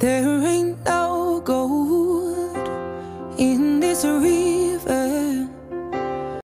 There ain't no gold in this arena.